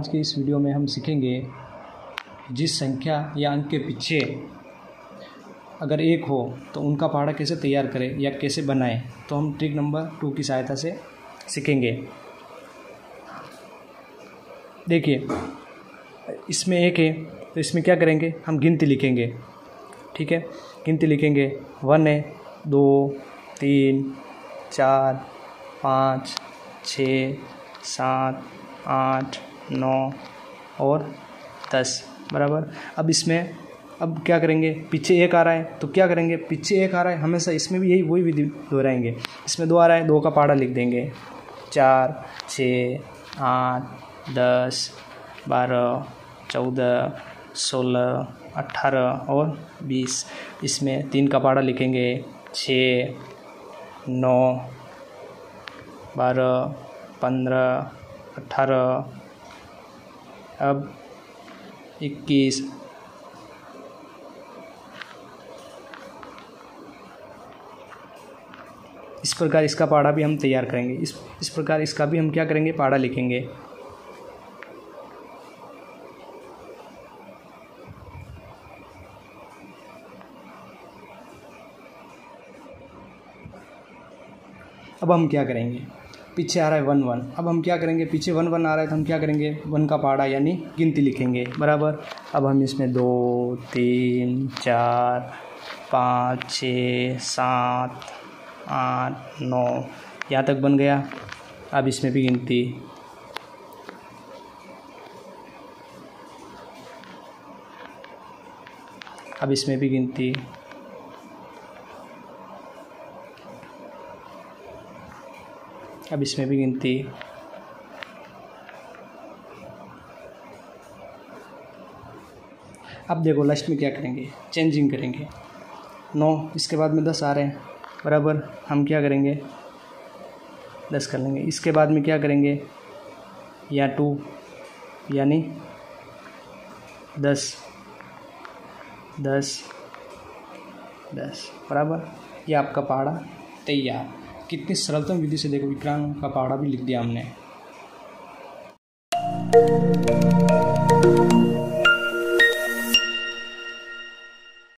आज के इस वीडियो में हम सीखेंगे जिस संख्या या अंक के पीछे अगर एक हो तो उनका पहाड़ा कैसे तैयार करें या कैसे बनाएं, तो हम ट्रिक नंबर 2 की सहायता से सीखेंगे। देखिए इसमें एक है तो इसमें क्या करेंगे, हम गिनती लिखेंगे। ठीक है, गिनती लिखेंगे 1 है, 2 3 4 5 6 7 8 9 और 10 बराबर। अब क्या करेंगे, पीछे एक आ रहा है तो क्या करेंगे, पीछे एक आ रहा है हमेशा, इसमें भी यही वही विधि दोहराएंगे। इसमें 2 आ रहा है, 2 का पहाड़ा लिख देंगे 4 6 8 10 12 14 16 18 और 20। इसमें 3 का पहाड़ा लिखेंगे 6 9 12 15 18 अब 21 इस प्रकार इसका पहाड़ा भी हम तैयार करेंगे। इस प्रकार इसका भी हम क्या करेंगे, पहाड़ा लिखेंगे। अब हम क्या करेंगे, पीछे आ रहा है 1 1, अब हम क्या करेंगे, पीछे 1 1 आ रहा है तो हम क्या करेंगे, 1 का पहाड़ा यानी गिनती लिखेंगे बराबर। अब हम इसमें 2 3 4 5 6 7 8 9 यहाँ तक बन गया। अब इसमें भी गिनती, अब इसमें भी गिनती, अब इसमें भी गिनती, अब देखो लास्ट में क्या करेंगे, चेंजिंग करेंगे। 9 इसके बाद में 10 आ रहे हैं बराबर, हम क्या करेंगे 10 कर लेंगे। इसके बाद में क्या करेंगे, या 2 यानी 10 10 10 बराबर। ये आपका पहाड़ा तैयार। कितनी सरलतम विधि से देखो, विकलांग का पहाड़ा भी लिख दिया हमने।